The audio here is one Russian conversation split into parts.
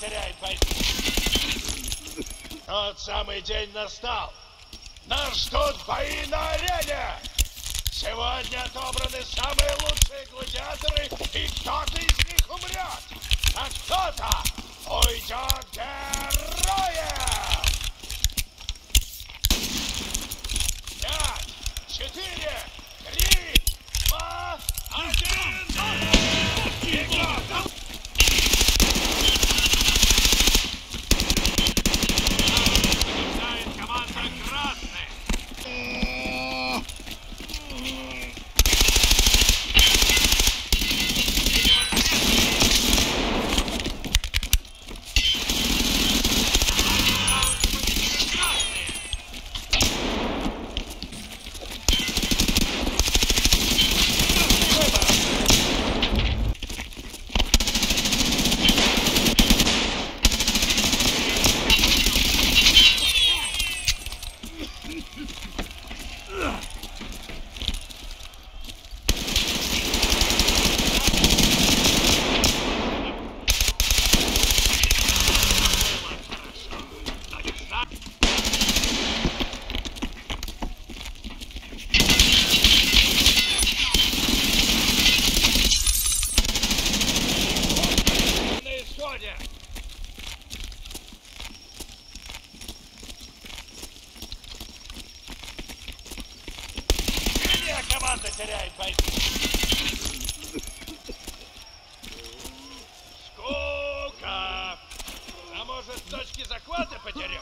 потеряй, пойми. Тот самый день настал. Нас ждут бои на арене. Сегодня отобраны самые лучшие гладиаторы, и кто-то из них умрет, а кто-то уйдет героем. 5, 4, 3, 2, 1, бегом! Теряет бойцы. Скука! А может, с точки захвата потеретесь?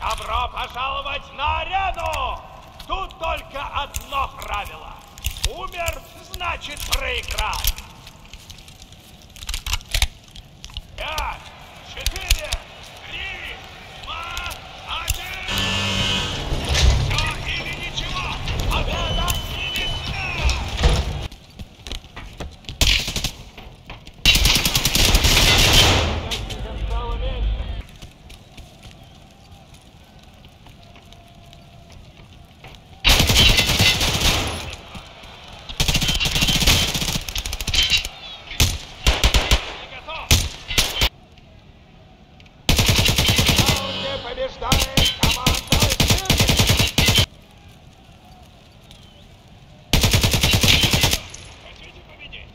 Добро пожаловать на арену! Тут только одно правило. Умер, значит проиграл. 5, 4, 3, 2, 1. Все или ничего. Победа или смерть. Побеждает команда «Сильный». Хотите победить?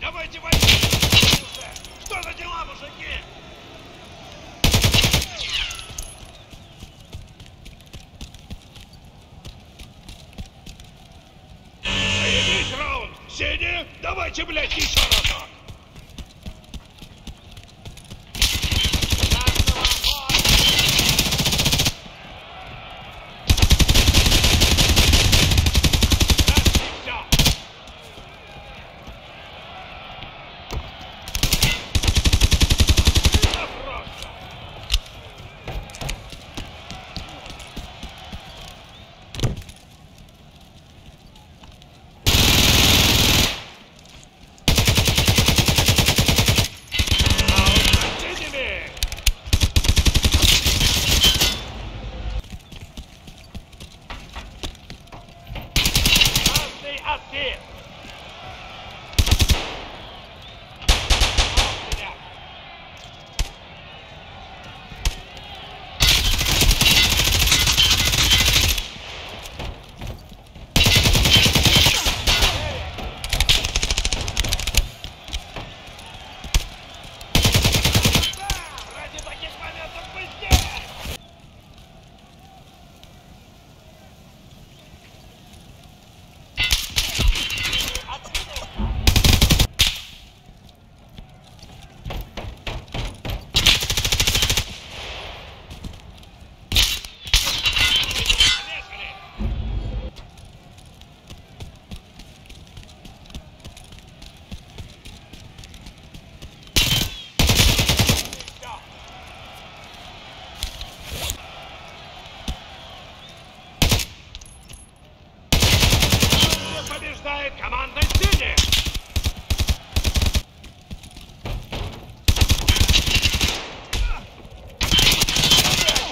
Давайте возьмите! Что за дела, мужики? Заебись раунд! Сиди! Давайте, блядь, еще разок! подтверждает командное чтение.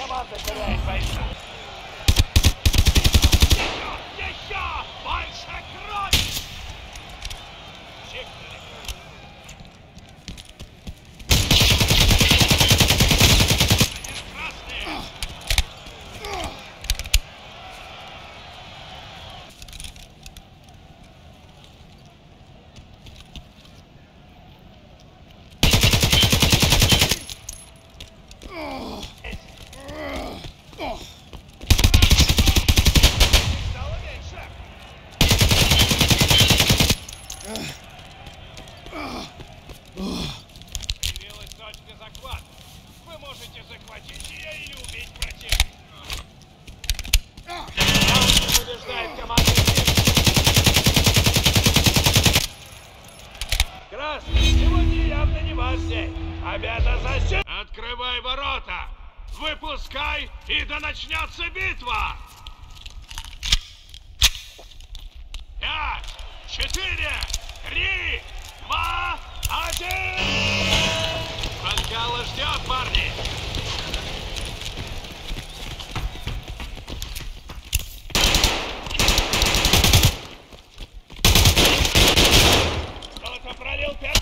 Команда теряет войска. Еще, еще! Больше крови! Открывай ворота! Выпускай, и да начнется битва! 5, 4, 3, 2, 1! Мангала ждет, парни! Кто-то пролил 5.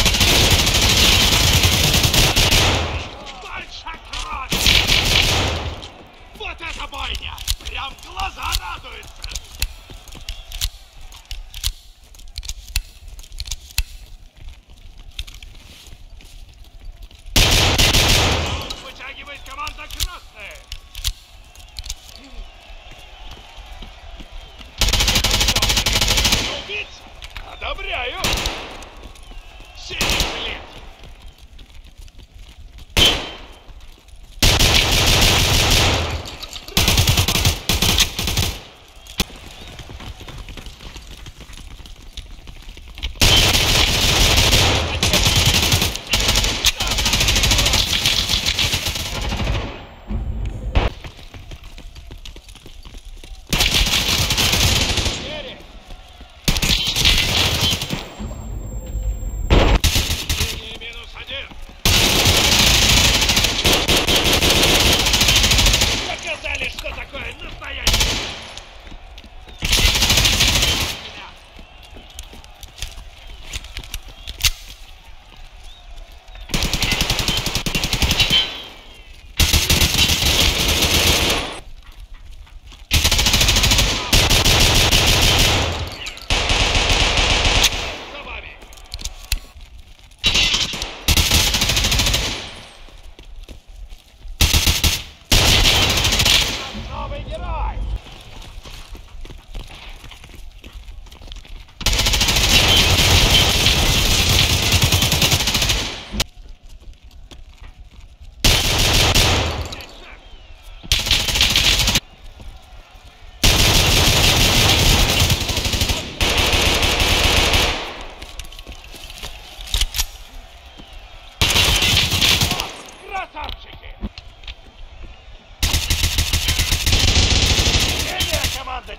Вот эта бойня! Прям глаза радуются! Вытягивает команда красная! Убить? Одобряю! Синий лет!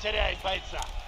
Теряет бойца.